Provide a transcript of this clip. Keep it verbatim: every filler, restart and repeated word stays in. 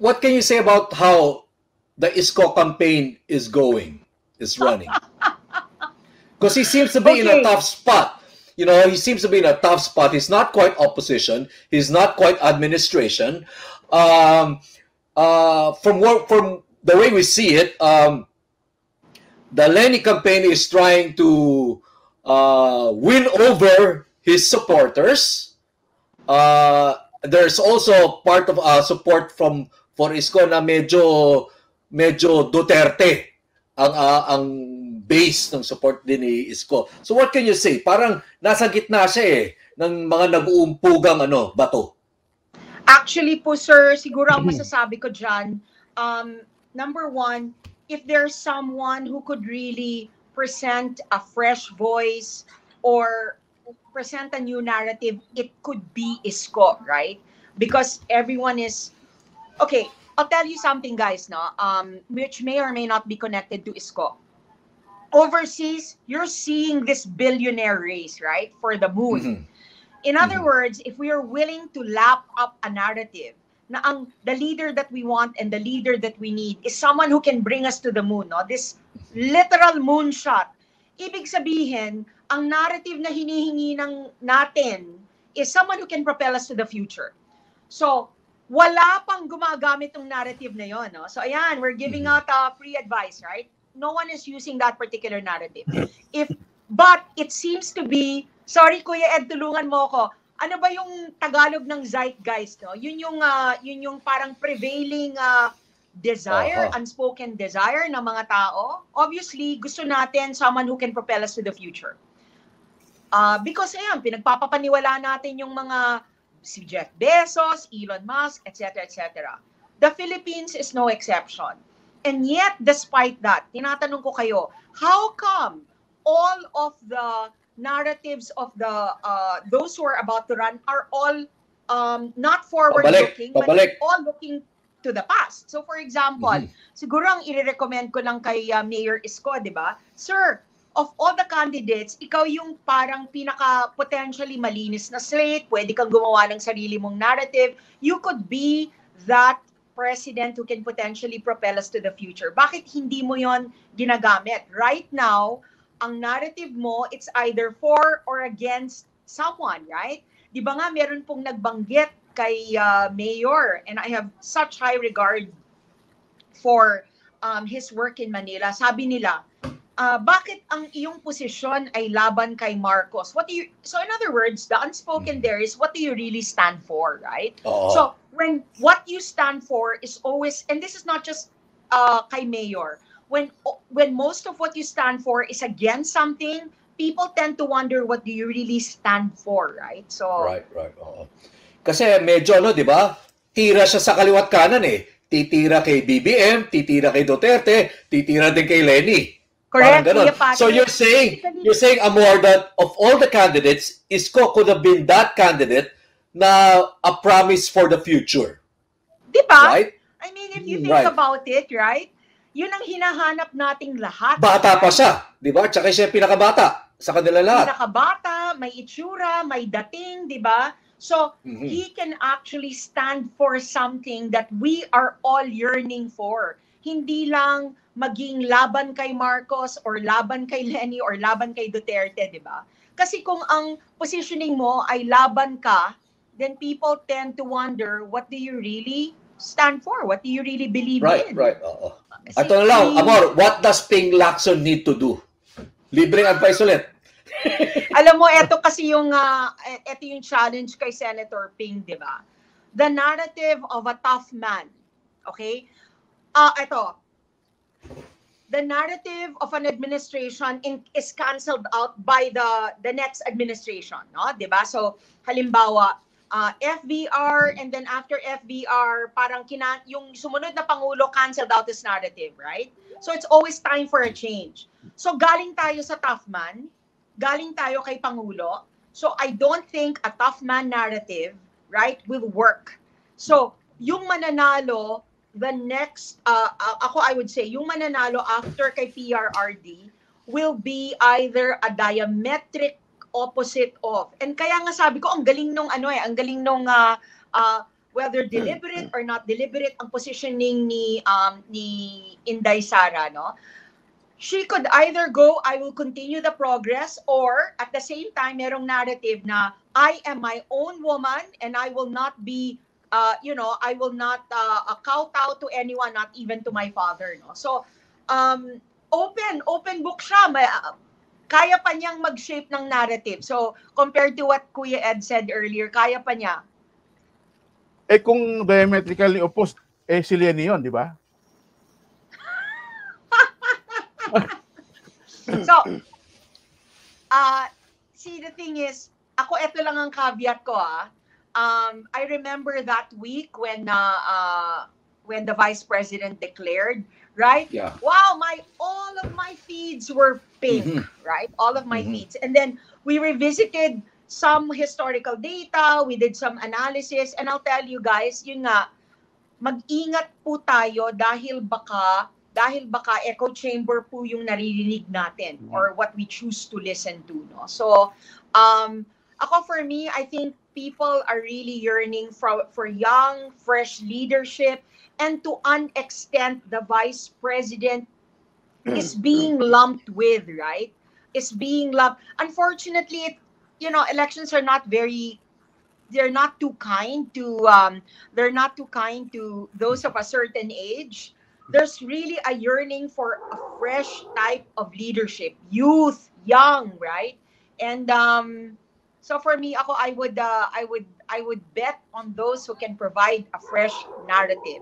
what can you say about how the Isko campaign is going, is running? Because he seems to be okay. in a tough spot. You know, he seems to be in a tough spot. He's not quite opposition. He's not quite administration. Um, uh, from what, from the way we see it, um, the Lenny campaign is trying to uh, win over his supporters. Uh, there's also part of uh, support from for Isko na medyo medyo Duterte ang uh, ang base ng support din ni Isko. So what can you say? Parang nasa gitna siya eh ng mga nag-uumpugang ano bato. Actually po sir, siguro ang masasabi ko diyan, um number one, if there's someone who could really present a fresh voice or present a new narrative, it could be Isko, right? Because everyone is okay. I'll tell you something, guys, no, um, which may or may not be connected to Isko. Overseas, you're seeing this billionaire race, right, for the moon. Mm-hmm. In other mm-hmm. words, if we are willing to lap up a narrative, na ang the leader that we want and the leader that we need is someone who can bring us to the moon, no? This literal moonshot. Ibig sabihin, ang narrative na hinihingi ng natin is someone who can propel us to the future. So, wala pang gumagamit ng narrative na yon, no? So, ayan, we're giving out uh, free advice, right? No one is using that particular narrative. If, but it seems to be, sorry Kuya Ed, tulungan mo ko. Ano ba yung Tagalog ng zeitgeist, no? Yun yung, uh, yun yung parang prevailing uh, desire, uh-huh. unspoken desire ng mga tao. Obviously, gusto natin someone who can propel us to the future. Uh, because, ayan, pinagpapapaniwala natin yung mga si Jeff Bezos, Elon Musk, et cetera, et cetera. The Philippines is no exception. And yet, despite that, tinatanong ko kayo, how come all of the narratives of the uh, those who are about to run are all um, not forward-looking, but all looking to the past? So for example, mm-hmm. siguro ang i-recommend ko lang kay uh, Mayor Isko, di ba? Sir, of all the candidates, ikaw yung parang pinaka-potentially malinis na slate, pwede kang gumawa ng sarili mong narrative. You could be that president who can potentially propel us to the future. Bakit hindi mo yon ginagamit? Right now, ang narrative mo, it's either for or against someone, right? Di ba nga, meron pong nagbanggit kay uh, Mayor, and I have such high regard for um, his work in Manila. Sabi nila, uh, bakit ang iyong posisyon ay laban kay Marcos? What do you? So in other words, the unspoken there is what do you really stand for, right? Uh-huh. So when what you stand for is always, and this is not just uh, kay Mayor. When when most of what you stand for is against something, people tend to wonder what do you really stand for, right? So right, right. Uh-huh. Kasi medyo ano, di ba? Tira siya sa kaliwat kanan eh. Titira kay B B M, titira kay Duterte, titira din kay Lenny. Correct. Parang ganun. So you're saying, you're saying, Amor, that of all the candidates, Isko could have been that candidate na a promise for the future. Di ba? Right? I mean, if you think right. about it, right? Yun ang hinahanap nating lahat. Bata pa siya, di ba? Tsaka siya pinakabata sa kanila lahat. Pinakabata, may itsura, may dating, di ba? So mm-hmm. he can actually stand for something that we are all yearning for. Hindi lang maging laban kay Marcos or laban kay Lenny or laban kay Duterte, di ba? Kasi kung ang positioning mo ay laban ka, then people tend to wonder, what do you really stand for? What do you really believe right, in? Right, right. Uh-oh. Ato na lang, Amor, what does Ping Lacson need to do? Libreng advice ulit. Alam mo, eto kasi yung uh, eto yung challenge kay Senator Ping, di ba? The narrative of a tough man, okay? Ah, uh, eto. The narrative of an administration in, is cancelled out by the the next administration, no? Di ba? So, halimbawa, uh, F V R, and then after F V R, parang kina yung sumunod na pangulo cancelled out this narrative, right? So it's always time for a change. So galing tayo sa tough man. Galing tayo kay Pangulo. So I don't think a tough man narrative, right, will work. So yung mananalo, the next, uh, ako I would say, yung mananalo after kay P R R D will be either a diametric opposite of. And kaya nga sabi ko, ang galing nung ano eh, ang galing nung, uh, uh, whether deliberate or not deliberate ang positioning ni um ni Inday Sara, no? She could either go, I will continue the progress, or at the same time, merong narrative na, I am my own woman and I will not be, uh, you know, I will not uh, kowtow to anyone, not even to my father. No? So, um, open, open book siya. Kaya pa niyang mag-shape ng narrative. So, compared to what Kuya Ed said earlier, kaya pa niya. Eh kung diametrically opposed, eh si Lenny yun, di ba? So, uh, see, the thing is, ako eto lang ang caveat ko, ah. Um, I remember that week when, uh, uh, when the Vice President declared, right? Yeah. Wow, my, all of my feeds were pink, mm-hmm. right? All of my mm-hmm. feeds. And then we revisited some historical data, we did some analysis, and I'll tell you guys, yun nga, mag-ingat po tayo dahil baka dahil baka echo chamber po yung naririnig natin or what we choose to listen to, no? So, um, ako for me, I think people are really yearning for, for young, fresh leadership, and to an extent, the Vice President is being lumped with, right? Is being lumped. Unfortunately, it, you know, elections are not very... They're not too kind to... Um, they're not too kind to those of a certain age. There's really a yearning for a fresh type of leadership, youth, young, right? And um, so for me, ako, I would, uh, I would, I would bet on those who can provide a fresh narrative.